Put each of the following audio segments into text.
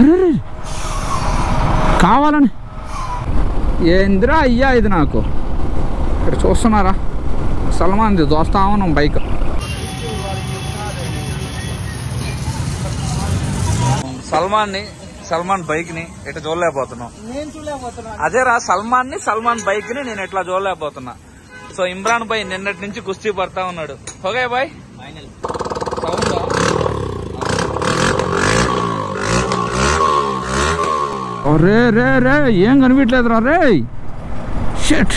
అరే కావాలని ఏంద్రా అయ్యా ఇది నాకు ఇక్కడ చూస్తున్నారా సల్మాన్ ది దోస్తావును బైక్ सलमान बैक चूडना अदेरा सलमान बैक चूडना सो इमरान भाई निन्नटी कुस्ती पड़ता ओके भाई रे रे रे एम कनिपिट्लेदुरा रे शिट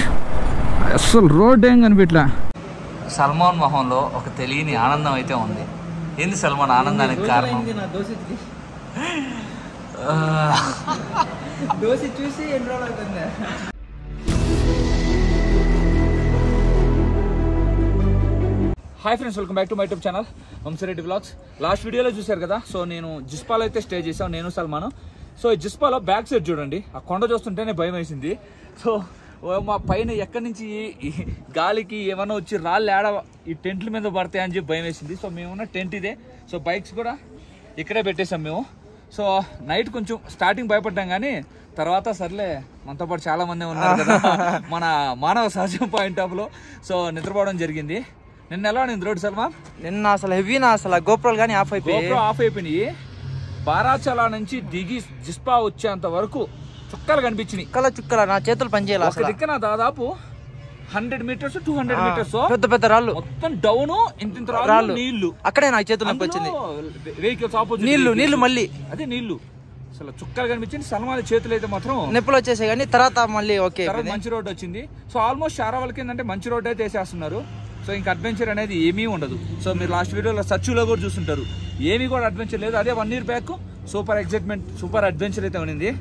असल रोड एम कनिपिट्ला सलमान मोहन लो ओक तेलियनि आनंदम अयिते उंदी एंदि सलमान आनंदानिकि कारणं दोसी चूसी एंड्रोल అవుతుంది hi friends welcome back to my YouTube channel Vamsi Reddy vlogs last video लो చూశారు కదా సో నేను జిస్పాల్ అయితే స్టే చేశాను నేను సల్మాన్ సో ఈ జిస్పాల్ బ్యాక్ సైడ్ చూడండి ఆ కొండ చూస్తుంటేనే భయం వేసింది సో మా పైన ఎక్కడి నుంచి గాలికి ఏమన్నా వచ్చి రాళ్ళు ఆడ ఈ టెంట్ల మీద పడతాయి అని భయం వేసింది సో మేము ఉన్న టెంట్ ఇదే సో బైక్స్ కూడా ఇక్కడే పెట్టేసాం మేము సో నైట్ కొంచెం స్టార్టింగ్ భయపడ్డాం కానీ తర్వాత సర్లే మనతో పాటు చాలా మంది ఉన్నారు కదా మన మానవ సహజం పాయింట్ ఆఫ్ లో సో నిద్రపోవడం జరిగింది నిన్న ఎలా నిద్ర రోడ్ సల్మాన్ నిన్న అసలు హెవీనా అసలు గోప్రోలు కానీ ఆఫ్ అయిపోయి గోప్రో ఆఫ్ అయిపోయి బారాచలా నుంచి దిగి జిస్పా వచ్చేంత వరకు చుక్కలు కనిపించినాయి చుక్కల నా చేతులు పని చేయాలి అసలు దిక్కున దాదాపు 100 మీటర్స్ 200 మీటర్స్ పెద్ద పెద్ద రాళ్ళు మొత్తం డౌన్ ఇంత రాళ్ళు నీళ్లు అక్కడే నా చేతులకు వచ్చింది వెహికల్స్ ఆపోజిట్ నీళ్లు మళ్ళీ అదే నీళ్లు అసలు చుక్కలు కనిపించింది సల్మాన్ చేతులు అయితే మాత్రం నిప్పులు వచ్చేసాయి కానీ తర్వాత మళ్ళీ ఓకే మంచి రోడ్ వచ్చింది సో ఆల్మోస్ట్ శారావల్కి ఏంటంటే మంచి రోడ్ అయితే వేసేస్తున్నారు సో ఇంకా అడ్వెంచర్ అనేది ఏమీ ఉండదు సో మీరు లాస్ట్ వీడియోలో సచ్చులో కూడా చూస్తుంటారు ఏమీ కూడా అడ్వెంచర్ లేదు అదే 1 year back super excitement super adventure అయితే ఉన్నింది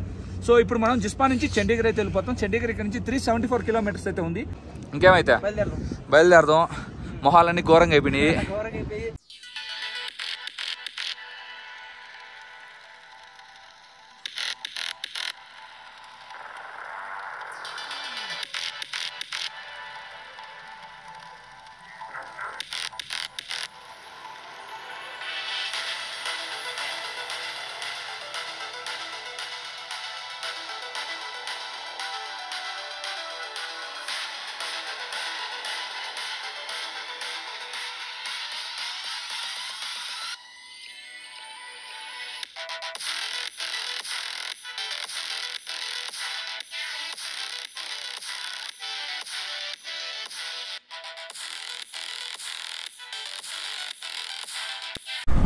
సో ఇప్పుడు మనం జిస్పా నుంచి చండీగఢ్ అయితే వెళ్ళిపోతాం చండీగఢ్ ఇక్కడ నుంచి 374 కిలోమీటర్స్ అయితే ఉంది ఇంకేమైతే బయలుదేరదాం మొహాలన్నీ ఘోరంగా అయిపోయినాయి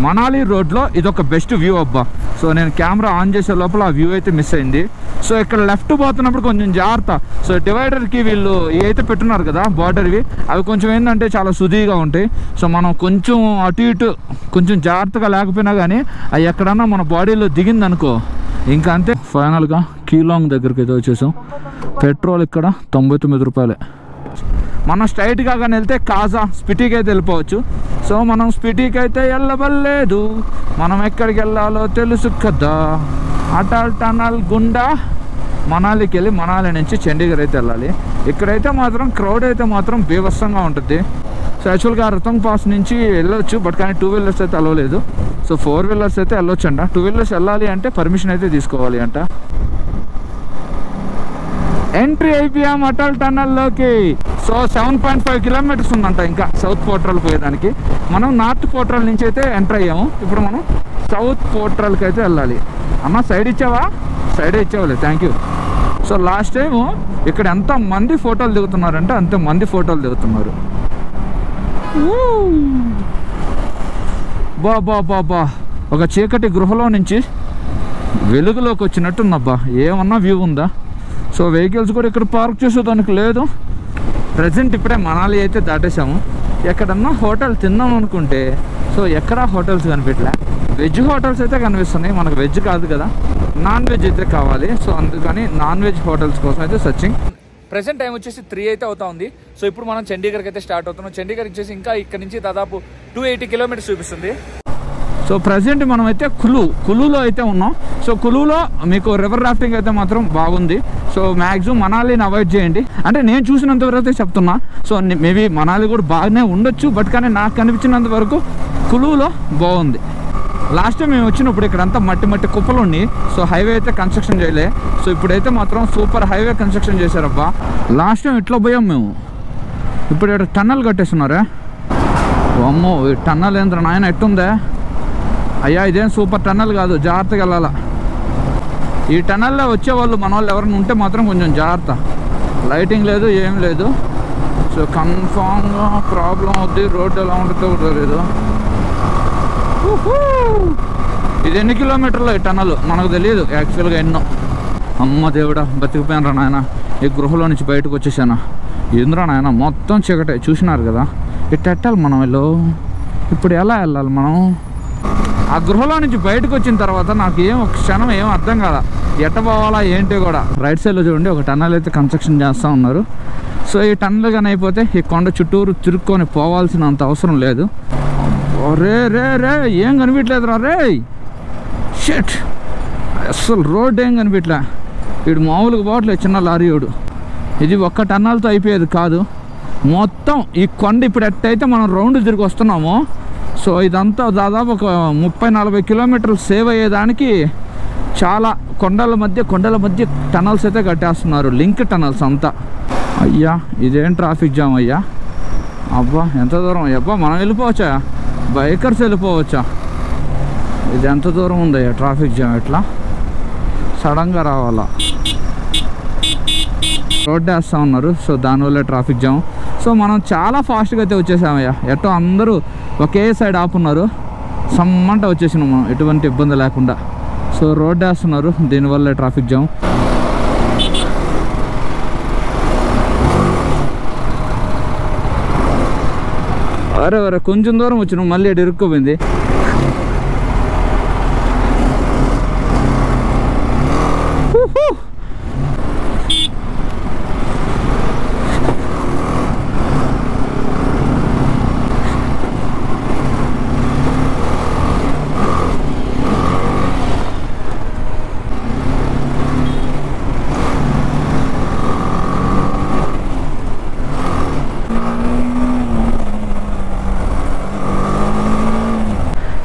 మనాలి రోడ్లో ఇదొక బెస్ట్ వ్యూ అబ్బా సో నేను కెమెరా ఆన్ చేసే లోపల ఆ వ్యూ అయితే మిస్ అయింది సో ఇక్కడ లెఫ్ట్ పోతున్నప్పుడు కొంచెం జాగ్రత్త సో డివైడర్కి వీళ్ళు ఏవైతే పెట్టున్నారు కదా బార్డర్వి అవి కొంచెం ఏంటంటే చాలా సుదీగా ఉంటాయి సో మనం కొంచెం అటు ఇటు కొంచెం జాగ్రత్తగా లేకపోయినా కానీ అవి ఎక్కడన్నా మన బాడీలో దిగింది అనుకో ఇంకా అంతే ఫైనల్గా కీలాంగ్ దగ్గరికి అయితే వచ్చేసాం పెట్రోల్ ఇక్కడ 99 రూపాయలే మనం స్ట్రైట్గా కానీ వెళ్తే కాజా స్పిటీకి అయితే వెళ్ళిపోవచ్చు సో మనం స్పిటీకి అయితే వెళ్ళవలేదు మనం ఎక్కడికి వెళ్ళాలో తెలుసు కదా అటల్ టనల్ గుండా మనాలికి వెళ్ళి మనాలి నుంచి చండీగఢ్ అయితే వెళ్ళాలి ఇక్కడైతే మాత్రం క్రౌడ్ అయితే మాత్రం బీభత్సంగా ఉంటుంది సో యాక్చువల్గా రతంగ్ పాస్ నుంచి వెళ్ళొచ్చు బట్ కానీ 2 wheelers అయితే వెళ్ళలేదు సో 4 wheelers అయితే వెళ్ళొచ్చు అంట 2 wheelers వెళ్ళాలి అంటే పర్మిషన్ అయితే తీసుకోవాలి అంట ఎంట్రీ అయిపోయాం అటల్ టనల్లోకి సో 7.5 kilometers ఉందంట ఇంకా సౌత్ పోర్టల్ పోయేదానికి మనం నార్త్ పోర్టల్ నుంచి అయితే ఎంటర్ అయ్యాము ఇప్పుడు మనం సౌత్ పోర్టల్కి అయితే వెళ్ళాలి అమ్మ సైడ్ ఇచ్చావా సైడే ఇచ్చావులే thank you so last time ఇక్కడ ఎంతమంది ఫోటోలు దిగుతున్నారంటే అంతమంది ఫోటోలు దిగుతున్నారు బా బా బా బా ఒక చీకటి గృహలో నుంచి వెలుగులోకి వచ్చినట్టుందబ్బా ఏమన్నా వ్యూ ఉందా సో వెహికల్స్ కూడా ఇక్కడ పార్క్ చేసేదానికి లేదు ప్రజెంట్ ఇప్పుడే మనాలి అయితే దాటేసాము ఎక్కడన్నా హోటల్ తిన్నాం అనుకుంటే సో ఎక్కడా హోటల్స్ కనిపించలే వెజ్ హోటల్స్ అయితే కనిపిస్తున్నాయి మనకు వెజ్ కాదు కదా నాన్ వెజ్ అయితే కావాలి సో అందుకని నాన్ వెజ్ హోటల్స్ కోసం అయితే సర్చింగ్ ప్రజెంట్ టైం వచ్చేసి 3 అయితే అవుతా ఉంది సో ఇప్పుడు మనం చండీగఢ్కి అయితే స్టార్ట్ అవుతున్నాం చండీగఢ్ వచ్చేసి ఇంకా ఇక్కడ నుంచి దాదాపు 280 kilometers చూపిస్తుంది సో ప్రజెంట్ మనం అయితే కులులో అయితే ఉన్నాం సో కులులో మీకు రివర్ రాఫ్టింగ్ అయితే మాత్రం బాగుంది సో మ్యాక్సిమం మనాలిని అవాయిడ్ చేయండి అంటే నేను చూసినంత వరకు అయితే చెప్తున్నా సో మేబీ మనాలి కూడా బాగానే ఉండొచ్చు బట్ కానీ నాకు కనిపించినంత వరకు కులులో బాగుంది लास्ट टाइम मैं वच्चिनप्पुडु इक्कడంతా मट्टी मट्टी कुप्पलु उंडि सो हाईवे अयिते कंस्ट्रक्शन चेयले सो इप्पुडैते मात्रम सूपर हाईवे कंस्ट्रक्शन चेशारब्बा लास्ट टाइम इट्ला पोयाम मेमु इप्पुडु इक्कడ टनल कट्टेस्तुन्नारे अम्मो ई टनल एंद्र नायना एट्टुंदे अय्या इदें सूपर टनल कादु जाग्रत्तगा वेल्लाला ई टनल्लो वच्चे वाळ्ळु मनोळ्ळु एवरैना उंटे मात्रम कोंచెం जाग्रत्त लाइटिंग लेदु एम लेदु सो कंफर्म गा प्रॉब्लम अवुद्दी रोड एला उंटदो कूडा लेदु ఇది ఎన్ని కిలోమీటర్లు ఈ టనల్ మనకు తెలియదు యాక్చువల్గా ఎన్నో అమ్మ దేవుడా బతికిపోయాను నాయన ఈ గృహలో నుంచి బయటకు వచ్చేసాను ఏంద్రా నాయన మొత్తం చీకటే చూసినారు కదా ఇట్టెట్టాలి మనం వీళ్ళు ఇప్పుడు ఎలా వెళ్ళాలి మనం ఆ గృహలో నుంచి బయటకు వచ్చిన తర్వాత నాకు ఏం ఒక క్షణం ఏం అర్థం కాదా ఎట్ట పోవాలా ఏంటి కూడా రైట్ సైడ్లో చూడండి ఒక టనల్ అయితే కన్స్ట్రక్షన్ చేస్తూ ఉన్నారు సో ఈ టనల్ కానీ అయిపోతే ఈ కొండ చుట్టూరు తిరుక్కొని పోవాల్సినంత అవసరం లేదు रे रे रे एम कनिपिट्लेदुरा रे शिट असल रोड एम कनिपिट्ला इड मामूलुगा बोट्ले चिन्न लारी ओडु इदि ओक्क टनल तो अयिपोयेदि कादु मोत्तं ई कोंड इप्पुडु अट्टैते मनं रौंड तिरिगि वस्तुन्नामु सो इदंता दादापु 30-40 किलोमीटर्लु सेव अय्येदानिकि चाला कोंडल मध्य टनल्स अयिते कट्टेस्तुन्नारु लिंक टनल्स अंता अय्या इदें ट्राफिक जाम अय्या अब्बा एंत दूरम अब्बा मनं वेल्लिपोवच्चा బైకర్స్ వెళ్ళిపోవచ్చా ఇది ఎంత దూరం ఉంది ట్రాఫిక్ జామ్ ఇట్లా సడన్గా రావాలా రోడ్ వేస్తూ ఉన్నారు సో దానివల్ల ట్రాఫిక్ జామ్ సో మనం చాలా ఫాస్ట్గా అయితే వచ్చేసామయ్యా ఎటో అందరూ ఒకే సైడ్ ఆపున్నారు సమ్మంట వచ్చేసినాం మనం ఎటువంటి ఇబ్బంది లేకుండా సో రోడ్ వేస్తున్నారు దీనివల్ల ట్రాఫిక్ జామ్ అరే అరే కొంచెం దూరం వచ్చినాం మళ్ళీ అటు ఇరుక్కుపోయింది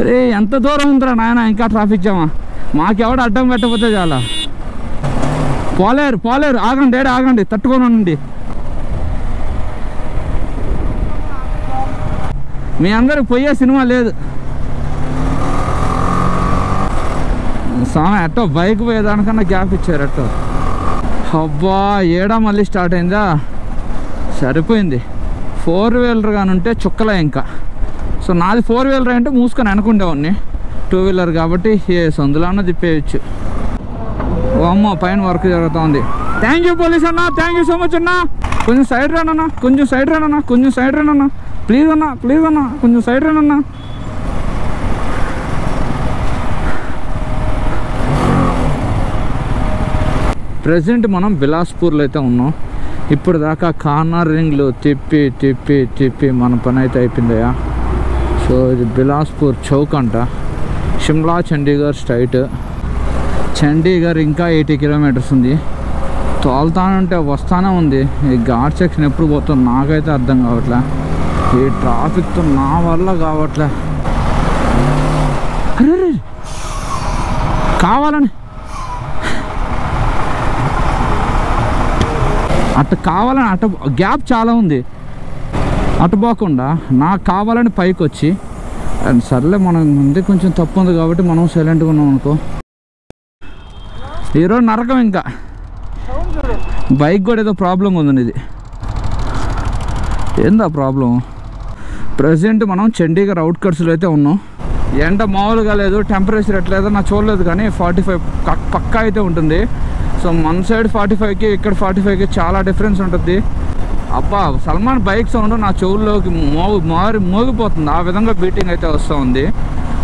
రే ఎంత దూరం ఉందిరా నాయన ఇంకా ట్రాఫిక్ జామా మాకెవడ అడ్డం పెట్టకపోతే చాలా పోలేరు ఆగండి ఏడ ఆగండి తట్టుకొని ఉండండి మీ అందరూ పోయే సినిమా లేదు సామే అటో బైక్ పోయేదానికన్నా గ్యాప్ ఇచ్చారు అటో అబ్బా ఏడా మళ్ళీ స్టార్ట్ అయిందా సరిపోయింది ఫోర్ వీలర్ కానుంటే చుక్కలే ఇంకా సో నాది ఫోర్ వీలర్ అంటే మూసుకొని అనుకుండేవాడిని టూ వీలర్ కాబట్టి ఏ సందులోనూ తిప్పేయచ్చు అమ్మ పైన వర్క్ జరుగుతూ ఉంది థ్యాంక్ యూ పోలీస్ అన్న థ్యాంక్ యూ సో మచ్ అన్న కొంచెం సైడ్ రానన్నా కొంచెం సైడ్ రానన్నా ప్లీజ్ అన్న కొంచెం సైడ్ రానన్నా ప్రజెంట్ మనం బిలాస్పూర్లో అయితే ఉన్నాం ఇప్పుడు దాకా కార్నర్ రింగ్లో తిప్పి తిప్పి తిప్పి మన పని అయితే అయిపోయిందయా సో ఇది బిలాస్పూర్ చౌక్ అంట షిమ్లా చండీగఢ్ స్ట్రైట్ చండీగఢ్ ఇంకా 80 కిలోమీటర్స్ ఉంది తోలుతానంటే వస్తానే ఉంది ఈ ఘాట్ సెక్షన్ ఎప్పుడు పోతుందో నాకైతే అర్థం కావట్లే ఈ ట్రాఫిక్తో నా వల్ల కావట్లే అరే కావాలని అట్ట గ్యాప్ చాలా ఉంది అటు పోకుండా నాకు కావాలని పైకి వచ్చి అండ్ సర్లే మనం ముందే కొంచెం తప్పు ఉంది కాబట్టి మనం సైలెంట్గా ఉన్నాం అనుకో ఈరోజు నరకం ఇంకా బైక్ కూడా ఏదో ప్రాబ్లం ఉందండి ఇది ఏందా ప్రాబ్లం ప్రజెంట్ మనం చండీగఢ్ అవుట్కట్స్లో అయితే ఉన్నాం ఎండ మామూలుగా లేదు టెంపరేచర్ ఎట్లేదో నాకు చూడలేదు కానీ 45 పక్కా అయితే ఉంటుంది సో మన సైడ్ 45కి ఇక్కడ 45కి చాలా డిఫరెన్స్ ఉంటుంది అబ్బా సల్మాన్ బైక్ సౌండ్ నా చెవుల్లోకి మోగిపోతుంది ఆ విధంగా బీటింగ్ అయితే వస్తూ ఉంది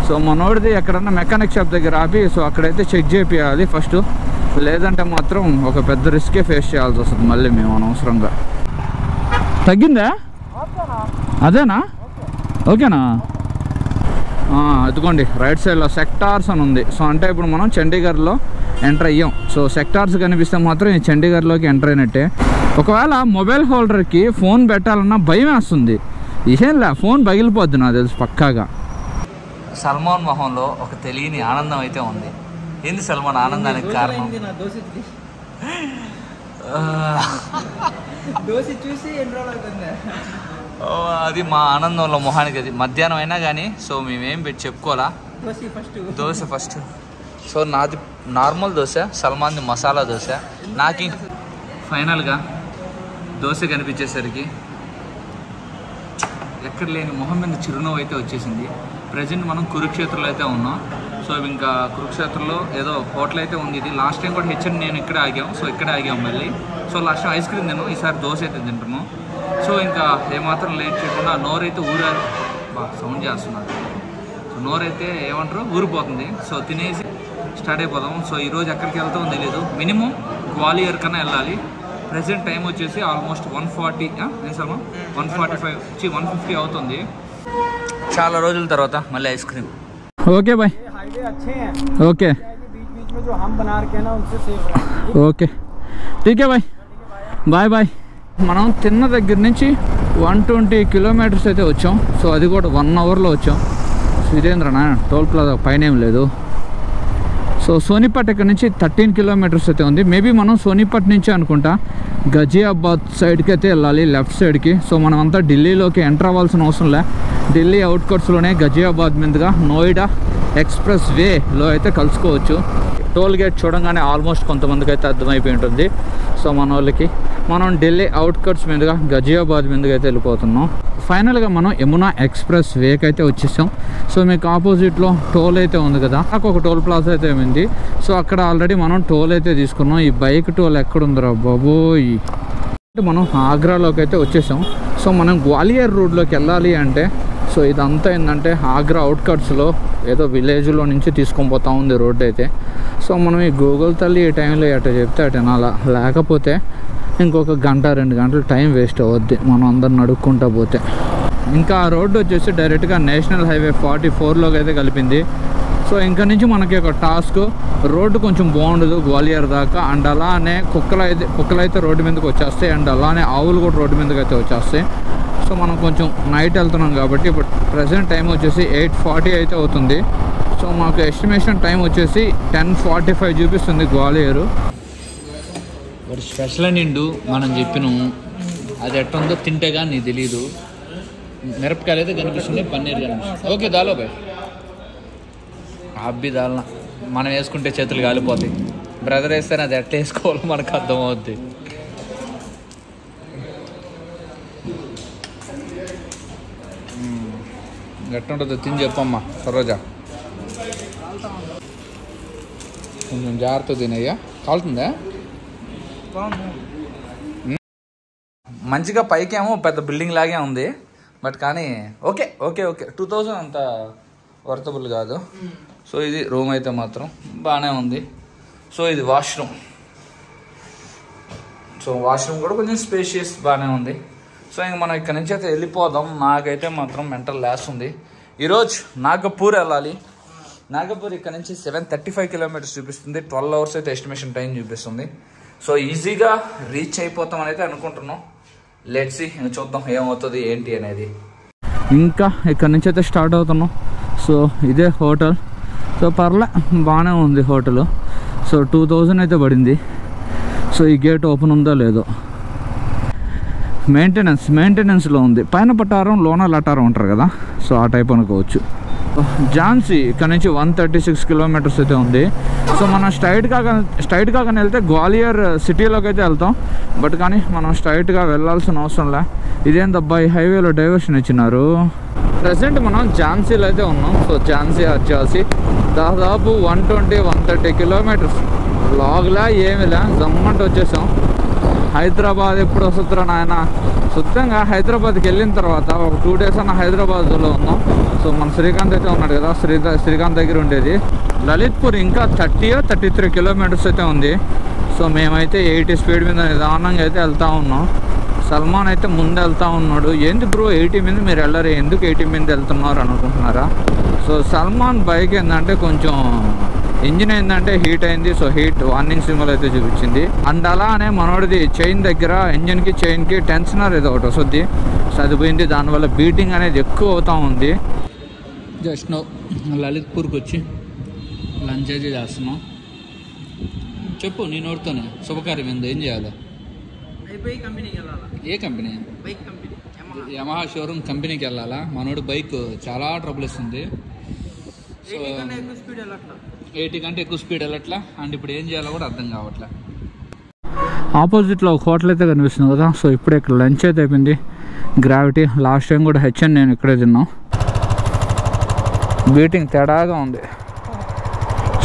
సో మనోడిది ఎక్కడన్నా మెకానిక్ షాప్ దగ్గర ఆపి సో అక్కడైతే చెక్ చేయాలి ఫస్ట్ లేదంటే మాత్రం ఒక పెద్ద రిస్కే ఫేస్ చేయాల్సి వస్తుంది మళ్ళీ మేము అనవసరంగా తగ్గిందా అదేనా ఓకేనా అదిగోండి రైట్ సైడ్లో సెక్టార్స్ అని ఉంది సో అంటే ఇప్పుడు మనం చండీగఢ్లో ఎంటర్ అయ్యాం సో సెక్టార్స్ కనిపిస్తే మాత్రం ఈ చండీగఢ్లోకి ఎంటర్ అయినట్టే ఒకవేళ మొబైల్ హోల్డర్కి ఫోన్ పెట్టాలన్నా భయం వేస్తుంది ఏం లే ఫోన్ పగిలిపోద్ది నాకు తెలుసు పక్కాగా సల్మాన్ మోహంలో ఒక తెలియని ఆనందం అయితే ఉంది. ఏంది సల్మాన్ ఆనందానికి కారణం? అది మా ఆనందంలో మొహానికి అది మధ్యాహ్నం అయినా కానీ సో మేమేం పెట్టి చెప్పుకోవాలా. దోశ ఫస్ట్. సో నాది నార్మల్ దోశ, సల్మాన్ది మసాలా దోశ. నాకు ఫైనల్గా దోశ కనిపించేసరికి ఎక్కడ లేని మొహం మీద చిరునవ్వు అయితే వచ్చేసింది. ప్రజెంట్ మనం కురుక్షేత్రంలో అయితే ఉన్నాం. సో ఇంకా కురుక్షేత్రంలో ఏదో హోటల్ అయితే ఉంది. ఇది లాస్ట్ టైం కూడా హెచ్ఎన్ నేను ఇక్కడే ఆగాం. సో ఇక్కడే ఆగాం మళ్ళీ. So last time ice cream తిన్నాము, ఈసారి దోశ అయితే తింటాము. సో ఇంకా ఏమాత్రం లేట్ చేయకుండా నోరైతే ఊరారు బా సౌండ్ చేస్తున్నారు. సో నోరైతే ఏమంటారు ఊరిపోతుంది. సో తినేసి స్టార్ట్ అయిపోదాము. సో ఈరోజు ఎక్కడికి వెళ్తామో తెలియదు. మినిమం గ్వాలియర్ కన్నా వెళ్ళాలి. ప్రజెంట్ టైం వచ్చేసి ఆల్మోస్ట్ 140 సల్మా 145 వచ్చి 150 అవుతుంది. చాలా రోజుల తర్వాత మళ్ళీ ice cream. Okay bye. Highway अच्छे हैं. ఓకే. बीच बीच में जो हम बना रखे हैं ना उनसे सेव रखें. ఓకే. ठीक है भाई. Bye bye. మనం తిన్న దగ్గర నుంచి 120 కిలోమీటర్స్ అయితే వచ్చాం. సో అది కూడా 1 అవర్లో వచ్చాం. సురేంద్రనా టోల్ ప్లాజా పైన ఏం లేదు. సో సోనిపట్ ఇక్కడ నుంచి 13 కిలోమీటర్స్ అయితే ఉంది. మేబీ మనం సోనిపట్ నుంచి అనుకుంటా గజియాబాద్ సైడ్కి అయితే వెళ్ళాలి, లెఫ్ట్ సైడ్కి. సో మనం అంతా ఢిల్లీలోకి ఎంటర్ అవ్వాల్సిన అవసరం లే. ఢిల్లీ అవుట్కట్స్లోనే గజియాబాద్ మీదుగా నోయిడా ఎక్స్ప్రెస్ వేలో అయితే కలుసుకోవచ్చు. టోల్ గేట్ చూడంగానే ఆల్మోస్ట్ కొంతమందికి అయితే అర్థమైపోయి ఉంటుంది. సో మన వాళ్ళకి మనం ఢిల్లీ అవుట్కట్స్ మీదుగా గజియాబాద్ మీదుగా అయితే వెళ్ళిపోతున్నాం. ఫైనల్గా మనం యమునా ఎక్స్ప్రెస్ వేకి అయితే వచ్చేసాం. సో మీకు ఆపోజిట్లో టోల్ అయితే ఉంది కదా, నాకు ఒక టోల్ ప్లాజా అయితే ఉంది. సో అక్కడ ఆల్రెడీ మనం టోల్ అయితే తీసుకున్నాం. ఈ బైక్ టోల్ ఎక్కడుందిరా బాబోయ్. మనం ఆగ్రాలోకి అయితే వచ్చేసాం. సో మనం గ్వాలియర్ రోడ్లోకి వెళ్ళాలి అంటే సో ఇదంతా ఏంటంటే ఆగ్రా అవుట్కట్స్లో ఏదో విలేజ్లో నుంచి తీసుకొని పోతా ఉంది రోడ్ అయితే. సో మనం ఈ గూగుల్ తల్లి ఈ టైంలో అట చెప్తే అటు అలా, లేకపోతే ఇంకొక గంట 2 గంటలు టైం వేస్ట్ అవుద్ది మనం అందరిని అడుక్కుంటా పోతే. ఇంకా ఆ రోడ్డు వచ్చేసి డైరెక్ట్గా నేషనల్ హైవే 44లోకి అయితే కలిపింది. సో ఇంకా నుంచి మనకి ఒక టాస్క్, రోడ్డు కొంచెం బాగుండదు గ్వాలియర్ దాకా. అండ్ అలానే కుక్కలు అయితే రోడ్డు మీదకి వచ్చేస్తాయి. అండ్ అలానే ఆవులు కూడా రోడ్డు మీదకి అయితే వచ్చేస్తాయి. సో మనం కొంచెం నైట్ వెళ్తున్నాం కాబట్టి ఇప్పుడు ప్రజెంట్ టైం వచ్చేసి 8:40 అయితే అవుతుంది. సో మాకు ఎస్టిమేషన్ టైం వచ్చేసి 10:45 చూపిస్తుంది గ్వాలియర్. మరి స్పెషల్ నిండు మనం చెప్పినాము, అది ఎట్టుందో తింటే కానీ నీకు తెలీదు. మిరపకాయలు అయితే కనిపిస్తుంది, పన్నీర్ కనిపిస్తుంది. ఓకే దాలో బాయ్ అబ్బి దాల్న మనం వేసుకుంటే చేతులు కాలిపోతాయి. బ్రదర్ వేస్తే అది ఎట్లా వేసుకోవాలో మనకు అర్థమవుద్ది. ఎట్టుంటుందో తిని చెప్పమ్మా సరోజా. కొంచెం జాగ్రత్త తినయ్యా, కాలుతుందా. మంచిగా పైకేమో పెద్ద బిల్డింగ్ లాగే ఉంది బట్ కానీ ఓకే ఓకే ఓకే 2000 అంత వర్తబుల్ కాదు. సో ఇది రూమ్ అయితే మాత్రం బాగానే ఉంది. సో ఇది వాష్రూమ్. సో వాష్రూమ్ కూడా కొంచెం స్పేషియస్ బాగానే ఉంది. సో ఇంక మనం ఇక్కడ నుంచి అయితే వెళ్ళిపోదాం. నాకైతే మాత్రం మెంటల్ లాస్ ఉంది. ఈరోజు నాగపూర్ వెళ్ళాలి. నాగపూర్ ఇక్కడ నుంచి 735 కిలోమీటర్స్ చూపిస్తుంది. 12 అవర్స్ అయితే ఎస్టిమేషన్ టైం చూపిస్తుంది. సో ఈజీగా రీచ్ అయిపోతామని అయితే అనుకుంటున్నాం. లెట్స్ సీ, చూద్దాం ఏమవుతుంది ఏంటి అనేది. ఇంకా ఇక్కడ నుంచి అయితే స్టార్ట్ అవుతున్నాం. సో ఇదే హోటల్. సో పర్లే బాగానే ఉంది హోటల్. సో 2000 అయితే పడింది. సో ఈ గేట్ ఓపెన్ ఉందో లేదో. మెయింటెనెన్స్లో ఉంది. పైన పట్టారం లోన లటారం ఉంటారు కదా, సో ఆ టైప్ అనుకోవచ్చు. ఝాన్సీ ఇక్కడ నుంచి 136 కిలోమీటర్స్ అయితే ఉంది. సో మనం స్ట్రైట్గా కానీ వెళ్తే గ్వాలియర్ సిటీలోకి అయితే వెళ్తాం. బట్ కానీ మనం స్ట్రైట్గా వెళ్ళాల్సిన అవసరం లే. ఇదేందబ్బా ఈ హైవేలో డైవర్షన్ ఇచ్చినారు. ప్రజెంట్ మనం ఝాన్సీలో అయితే ఉన్నాం. సో ఝాన్సీ వచ్చేసి దాదాపు 120-130 కిలోమీటర్స్. లాగ్లా ఏమిలా జమ్మంటే వచ్చేసాం. హైదరాబాద్ ఎప్పుడు వస్తుందిరా నాయన. శుద్ధంగా హైదరాబాద్కి వెళ్ళిన తర్వాత ఒక 2 డేస్ అన్న హైదరాబాద్లో ఉన్నాం. సో మన శ్రీకాంత్ అయితే ఉన్నాడు కదా, శ్రీకాంత్ దగ్గర ఉండేది. లలిత్పూర్ ఇంకా 33 కిలోమీటర్స్ అయితే ఉంది. సో మేమైతే 80 స్పీడ్ మీద నిదానంగా అయితే వెళ్తూ ఉన్నాం. సల్మాన్ అయితే ముందు వెళ్తూ ఉన్నాడు. ఏంది బ్రో 80 మీద మీరు వెళ్ళరు, ఎందుకు 80 మీద వెళ్తున్నారు అనుకుంటున్నారా. సో సల్మాన్ బైక్ ఏంటంటే కొంచెం ఇంజిన్ ఏంటంటే హీట్ అయింది. సో హీట్ వార్నింగ్ సింబల్ అయితే చూపించింది. అండ్ అలానే మనోడిది చైన్ దగ్గర ఇంజిన్కి చైన్కి టెన్షనర్ ఏదో ఒకటి వస్తుంది. సో అది పోయింది. దానివల్ల బీటింగ్ అనేది ఎక్కువ అవుతూ ఉంది. जस्ट नो ललितपूर को वी लंचना चुप नीनोड़ता शुभकार्य ये कंपनी यमहा शोरूम कंपनी के मनोड़ बैक चला ट्रबल सो 80 కంటే ఎక్కువ స్పీడ్ ఎలట్లా అండ్ ఇప్పుడు ఏం చేయాలో కూడా అర్థం కావట్లా ఆపోజిట్ లో ఒక హోటల్ అయితే కనిపిస్తుంది కదా సో ఇప్పుడు ఇక్కడ లంచ్ అయితే అయిపోయింది గ్రావిటీ లాస్ట్ టైం కూడా హెచ్ నేను ఇక్కడే తిన్నాం మీటింగ్ తేడాగా ఉంది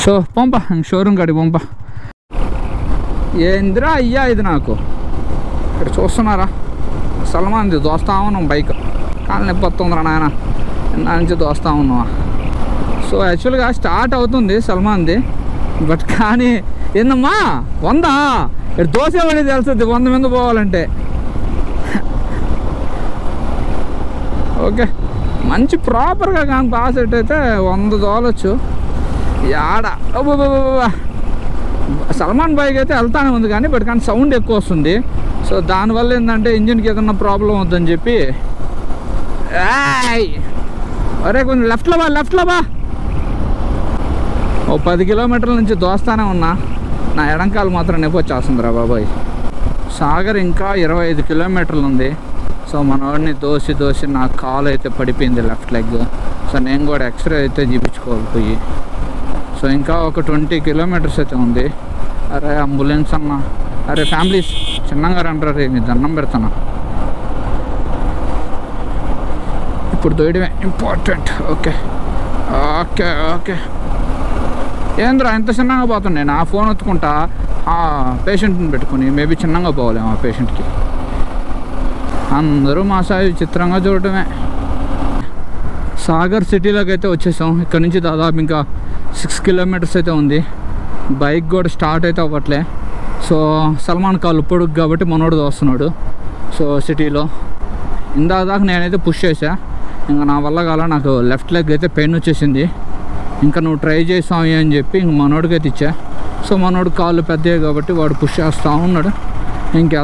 సో పంపా షోరూమ్ కాడి పంపా ఏంద్రా అయ్యా ఇది నాకు ఇక్కడ చూస్తున్నారా సల్మాన్ ది దోస్తావును బైక్ కాళ్ళని పత్తుందరా నాయనా నా నుంచి దోస్తావును सो ऐक्चुअल स्टार्ट सलमान दी बट का दोस वाले ओके मैं प्रापर पास वोलचु याड सलमान बाइक हेल्ताने बट का सौंड सो दाने वाले इंजन की प्रॉब्लम वी अरे कोई लफ्ट लाबा ओ 10 किलोमीटर् दोस्ताने उन्ना ना एडंकाल मात्रं नेपोच्चेस्तुंदिरा बाबाय్ सागर इंका 25 किलोमीटर् उंदी सो मनोडिनि दोसी दोसी ना कालु अयिते पडिपोयिंदि लेफ्ट लेग सो नेनु कूडा एक्सरे अयिते चूपिंचुकोवालिपोयि सो इंका ओक 20 किलोमीटर्स् अयिते उंदी अरे अंबुलेंस् अन्ना अरे फैमिली चिन्नंगा रंड्रा रे मी दन्नं पेडतानु इप्पुडु दोयडमे इंपार्टेंट ओके ओके ओके ఏంద్రా ఎంత చిన్నగా పోతున్నా నేను ఆ ఫోన్ ఒత్తుకుంటా ఆ పేషెంట్ ని పెట్టుకొని మేబీ చిన్నగా పోవాలి ఆ పేషెంట్ కి అందరూ మా సాయి చిత్రంగా చూడటమే సాగర్ సిటీలోకి అయితే వచ్చేసాం ఇక్కడ నుంచి దాదాపు ఇంకా 6 కిలోమీటర్స్ అయితే ఉంది బైక్ కూడా స్టార్ట్ అయితే అవ్వట్లే సో సల్మాన్ కాల్ పొడుగు కాబట్టి మనోడు దోస్తున్నాడు సో సిటీలో ఇందాదాక నేనైతే పుష్ చేశా ఇంకా నా వల్ల కాల నాకు లెఫ్ట్ లెగ్ అయితే పెయిన్ వచ్చేసింది इंका नु ट्रई चसा इंक मनोड़कते इच्छा सो मनोड़ का काबी वो पुष्टा इंकता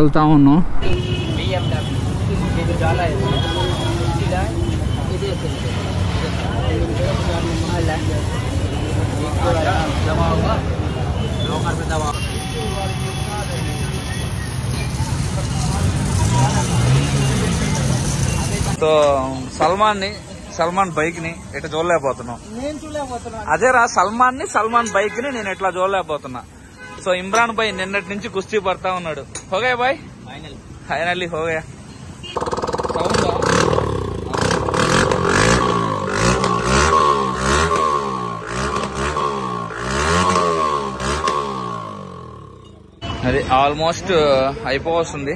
तो सलमान सलमान बैक नी इट चूडलेकपोतुन्ना अदेरा सलमान नी सलमान बैक नी नेनु इट्ला चूडलेकपोतुन्ना सो इम्रान भाई निन्नटि नुंचि कुस्ती पड़ता उन्नाडु हो गया भाई फाइनली हो गया अरे आलमोस्ट अयिपोवस्तुंदी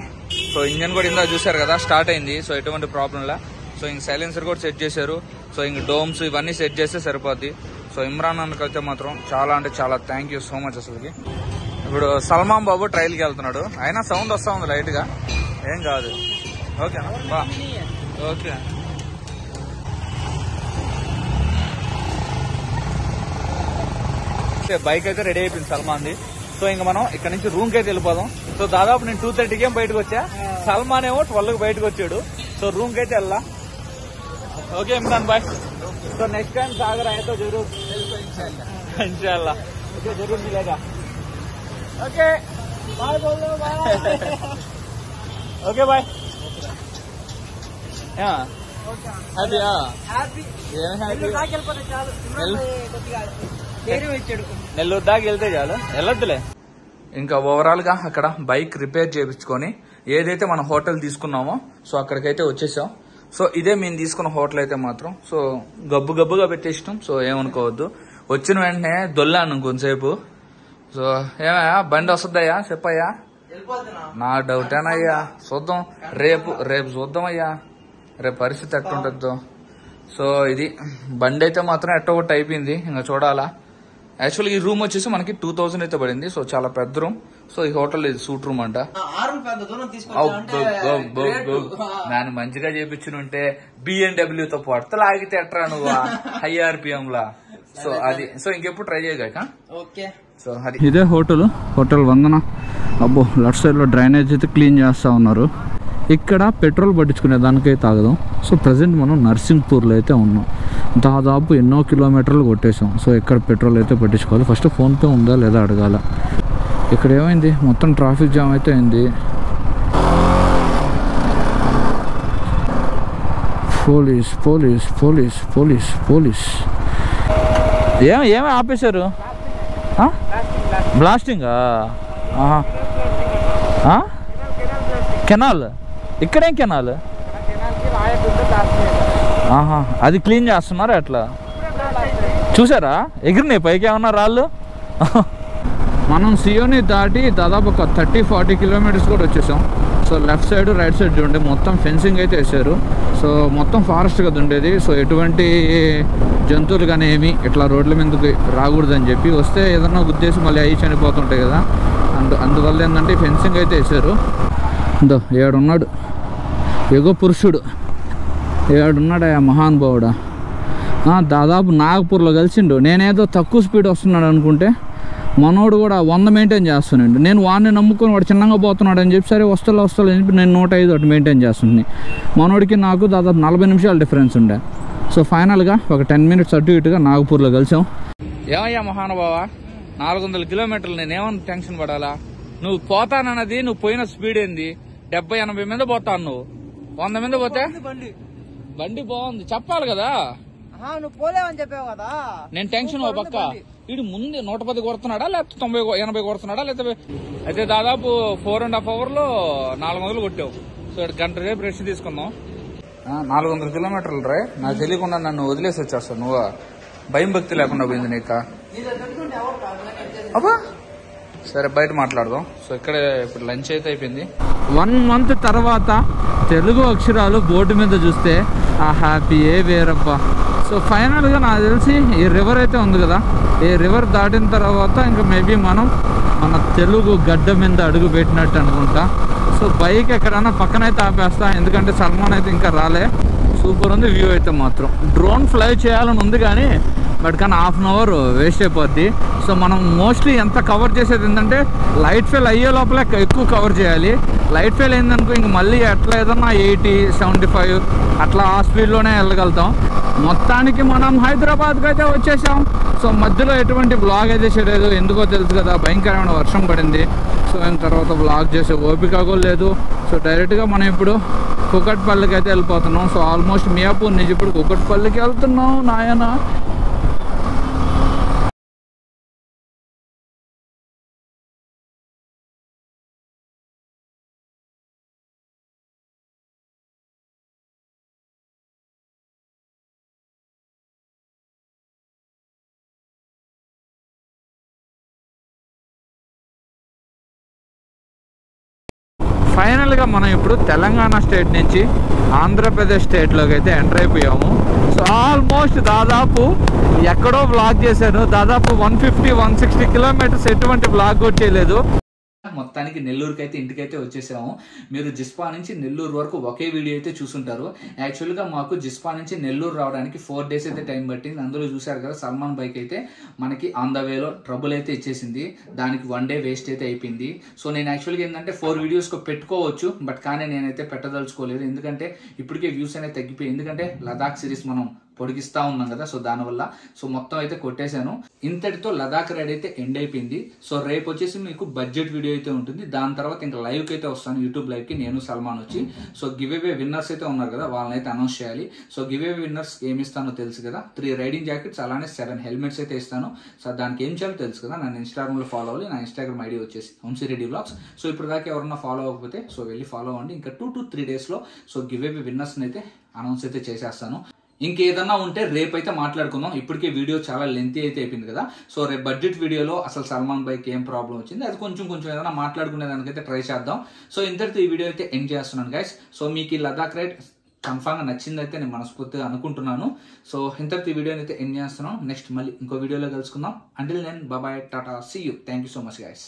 सो इंजन कूडा इंदा चूसारु कदा स्टार्ट अयिंदी सो एटुवंटि प्राब्लम ला सो इंक सैलेंसर सैटार सो इंक डोम्स इवन सैटे सरपोदी सो इमरान अच्छे मत चाला चाला थैंक यू सो मच असल की इपू सलमान बाबू ट्रयल के आईना सौंड वस्तु लाइट एम का ओके ओके बैक रेडी अ सलमान सो इंक मन इकडन रूम के सो दादापू नीन 2:30 के बैठक सलमान एवो 12 बैठक सो रूम के ओके इमरान भाई तो नेक्स्ट टाइम सागर आए तो जरूर इंशाल्लाह ओके जरूर मिलेगा ओके बाय बोल दो बाय ओके बाय हां ओके हैप्पी हैप्पी ये हैप्पी साइकिल पर चल కొద్దిగా వేరే వచ్చేడు నెల్లూరు దాకా వెళ్తే చాలు వెళ్ళొద్దులే ఇంకా ఓవరాల్ గా అక్కడ బైక్ రిపేర్ చేయించుకొని ఏదైతే మన హోటల్ తీసుకున్నామో సో అక్కడికైతే వచ్చేసాం సో ఇదే నేను తీసుకున్న హోటల్ అయితే మాత్రం సో గబ్బు గబ్బుగా పెట్టేస్తాం సో ఏమనుకోవద్దు వచ్చిన వెంటనే దొల్లాను కొంచెంసేపు సో ఏమయ్యా బండి వస్తుందయ్యా చెప్పయ్యా నా డౌటేనయ్యా చూద్దాం రేపు చూద్దామయ్యా రేపు పరిస్థితి ఎట్టుంటుందో సో ఇది బండి అయితే మాత్రం ఎట్టొకటి అయిపోయింది ఇంకా చూడాలా యాక్చువల్లీ ఈ రూమ్ వచ్చేసి మనకి 2000 అయితే పడింది సో చాలా పెద్ద రూమ్ సో ఈ హోటల్ ఇది సూట్ రూమ్ అంట నేను మంచిగా చేయించుంటే BMW తో పడత లాగితే ఎట్రా నువ్వు IRPM లా సో అది సో ఇంకెప్పుడు ట్రై చేయగాక ఓకే సో ఇదే హోటల్ వందన అబ్బో లెఫ్ట్ సైడ్ లో డ్రైనేజ్ అయితే క్లీన్ చేస్తా ఉన్నారు ఇక్కడ పెట్రోల్ పట్టించుకునే దానికైతే ఆగదాం. సో ప్రజెంట్ మనం నర్సింగ్పూర్లో అయితే ఉన్నాం, దాదాపు ఎన్నో కిలోమీటర్లు కొట్టేసాం. సో ఎక్కడ పెట్రోల్ అయితే పట్టించుకోవాలి, ఫస్ట్ ఫోన్పే ఉందా లేదా అడగాల. ఇక్కడ ఏమైంది, మొత్తం ట్రాఫిక్ జామ్ అయితే అయింది. Police police police police police ఏమి ఆపేశారు? బ్లాస్టింగా? కెనాల్? ఇక్కడేం కెనాల్? ఆహా, అది క్లీన్ చేస్తున్నారా? అట్లా చూసారా, ఎగిరినాయి పైకి ఏమన్నా రాళ్ళు. మనం సియోని దాటి దాదాపు ఒక 30-40 కిలోమీటర్స్ కూడా వచ్చేసాం. So left side right side చూడండి మొత్తం ఫెన్సింగ్ అయితే వేసారు. సో మొత్తం ఫారెస్ట్ కదా ఉండేది. సో ఎటువంటి జంతువులు కానీ ఏమి ఇట్లా రోడ్ల మీదకి రాకూడదని చెప్పి, వస్తే ఏదన్నా ఉద్దేశం మళ్ళీ అవి చనిపోతుంటాయి కదా, అందువల్ల ఏంటంటే ఫెన్సింగ్ అయితే వేసారు. దో ఏడున్నాడు ఏగో పురుషుడు, ఏడున్నాడా మహానుభావుడా. దాదాపు నాగపూర్లో కలిసిండు. నేనేదో తక్కువ స్పీడ్ వస్తున్నాడు అనుకుంటే మనోడు కూడా 100 మెయింటైన్ చేస్తున్నాడు. నేను వాడిని నమ్ముకొని వాడు చిన్నగా పోతున్నాడు అని చెప్పి సరే వస్తాలో అని చెప్పి నేను 105 అటు మెయింటైన్ చేస్తున్నాను. మనోడికి నాకు దాదాపు 40 నిమిషాలు డిఫరెన్స్ ఉండే. సో ఫైనల్గా ఒక 10 minutes అటు ఇటుగా నాగపూర్లో కలిసాం. ఏమయ్యా మహానుభావా, 400 కిలోమీటర్లు నేనేమన్నా టెన్షన్ పడాలా? నువ్వు పోతానన్నది నువ్వు పోయిన స్పీడ్ ఏంది? 70-80 మీద పోతాను, నువ్వు 100 మీద పోతే బండి బాగుంది చెప్పాలి కదా. నువ్వు పోలేవని చెప్పావు కదా, నేను టెన్షన్. ఓ పక్క వీడు ముందు 110 కొడుతున్నాడా లేకపోతే 90-80 కొడుతున్నాడా, లేకపోతే అయితే దాదాపు 4.5 hours 400 కొట్టావు. సో గంట రేపు రెస్ట్ తీసుకుందాం. 400 కిలోమీటర్లు రే, నాకు తెలియకుండా నన్ను వదిలేసి వచ్చేస్తావు నువ్వు, భయం భక్తి లేకుండా పోయింది నీకు. అబ్బా సరే బయట మాట్లాడదాం. సో ఇక్కడే ఇప్పుడు లంచ్ అయితే అయిపోయింది. 1 month తర్వాత తెలుగు అక్షరాలు బోర్డు మీద చూస్తే ఆ హ్యాపీ ఏ వేరబ్బా. సో ఫైనల్గా నాకు తెలిసి ఈ రివర్ అయితే ఉంది కదా, ఈ రివర్ దాటిన తర్వాత ఇంకా మేబీ మనం మన తెలుగు గడ్డ మీద అడుగు పెట్టినట్టు అనుకుంటా. సో బైక్ ఎక్కడన్నా పక్కనైతే ఆపేస్తా, ఎందుకంటే సల్మాన్ అయితే ఇంకా రాలే. సూపర్ ఉంది వ్యూ అయితే మాత్రం. డ్రోన్ ఫ్లై చేయాలని ఉంది కానీ కానీ 1/2 hour వేస్ట్ అయిపోద్ది. సో మనం మోస్ట్లీ ఎంత కవర్ చేసేది ఏంటంటే లైట్ ఫెయిల్ అయ్యే లోపల ఎక్కువ కవర్ చేయాలి. లైట్ ఫెయిల్ అయిందనుకో ఇంక మళ్ళీ అట్లా ఏదన్నా 80-75 అట్లా ఆ స్పీడ్లోనే వెళ్ళగలుగుతాం. మొత్తానికి మనం హైదరాబాద్కి అయితే వచ్చేసాం. సో మధ్యలో ఎటువంటి బ్లాగ్ అయితే చేయలేదు, ఎందుకో తెలుసు కదా భయంకరమైన వర్షం పడింది. సో దాని తర్వాత బ్లాగ్ చేసే ఓపిక కూడా లేదు. సో డైరెక్ట్గా మనం ఇప్పుడు కుకట్పల్లికి అయితే వెళ్ళిపోతున్నాం. సో ఆల్మోస్ట్ మియాపూర్ నుంచి ఇప్పుడు కుకట్పల్లికి వెళ్తున్నాం. నాయన ఫైనల్గా మనం ఇప్పుడు తెలంగాణ స్టేట్ నుంచి ఆంధ్రప్రదేశ్ స్టేట్లోకి అయితే ఎంటర్ అయిపోయాము. సో ఆల్మోస్ట్ దాదాపు ఎక్కడో బ్లాక్ చేశాను, దాదాపు 150-160 కిలోమీటర్స్ ఎటువంటి బ్లాక్ కూడా చేయలేదు. మొత్తానికి నెల్లూరుకి అయితే ఇంటికైతే వచ్చేసాము. మీరు జిస్పా నుంచి నెల్లూరు వరకు ఒకే వీడియో అయితే చూసుంటారు. యాక్చువల్గా మాకు జిస్పా నుంచి నెల్లూరు రావడానికి 4 days అయితే టైం పట్టింది. అందులో చూసారు కదా సల్మాన్ బైక్ అయితే మనకి ఆన్ ద వేలో ట్రబుల్ అయితే ఇచ్చేసింది, దానికి 1 day వేస్ట్ అయితే అయిపోయింది. సో నేను యాక్చువల్గా ఏంటంటే 4 videos పెట్టుకోవచ్చు, బట్ కానీ నేనైతే పెట్టదలుచుకోలేదు, ఎందుకంటే ఇప్పటికే వ్యూస్ అనేది తగ్గిపోయి, ఎందుకంటే లదాఖ్ సిరీస్ మనం పొడిగిస్తూ ఉన్నాం కదా, సో దానివల్ల. సో మొత్తం అయితే కొట్టేశాను. ఇంతటితో లదాఖ్ రైడ్ అయితే ఎండ్ అయిపోయింది. సో రేపు వచ్చేసి మీకు బడ్జెట్ వీడియో అయితే ఉంటుంది, దాని తర్వాత ఇంకా లైవ్కి అయితే వస్తాను, యూట్యూబ్ లైవ్కి నేను సల్మాన్ వచ్చి. సో గివేవే విన్నర్స్ అయితే ఉన్నారు కదా, వాళ్ళని అయితే అనౌన్స్ చేయాలి. సో గివేవే విన్నర్స్ ఏమి ఇస్తానో తెలుసు కదా, 3 రైడింగ్ జాకెట్స్ అలానే 7 helmets అయితే ఇస్తాను. సో దానికి ఏం చేయాలో తెలుసు కదా, నన్ను ఇన్స్టాగ్రామ్లో ఫాలో అవ్వాలి. నా ఇన్స్టాగ్రామ్ ఐడి వచ్చేసి వంశీ రెడ్డి వ్లాగ్స్. సో ఇప్పుడు దాకా ఎవరన్నా ఫాలో అవ్వకపోతే సో వెళ్ళి ఫాలో అవ్వండి. ఇంకా 2-3 days సో గివేవే విన్నర్స్ని అయితే అనౌన్స్ అయితే చేసేస్తాను. ఇంకేదన్నా ఉంటే రేపైతే మాట్లాడుకుందాం. ఇప్పటికే వీడియో చాలా లెంతీ అయితే అయిపోయింది కదా. సో రేపు బడ్జెట్ వీడియోలో అసలు సల్మాన్ బైక్ ఏం ప్రాబ్లం వచ్చింది అది కొంచెం ఏదైనా మాట్లాడుకునే దానికైతే ట్రై చేద్దాం. సో ఇంతటితో ఈ వీడియో అయితే ఎండ్ చేస్తున్నాను గైస్. సో మీకు ఈ లదాఖ్ రైడ్ కన్ఫామ్గా నచ్చిందైతే నేను మనస్ఫూర్తిగా అనుకుంటున్నాను. సో ఇంతటితో ఈ వీడియోని అయితే ఎండ్ చేస్తున్నాం. నెక్స్ట్ మళ్ళీ ఇంకో వీడియోలో కలుసుకుందాం. Until then bye tata see you. Thank you so much guys.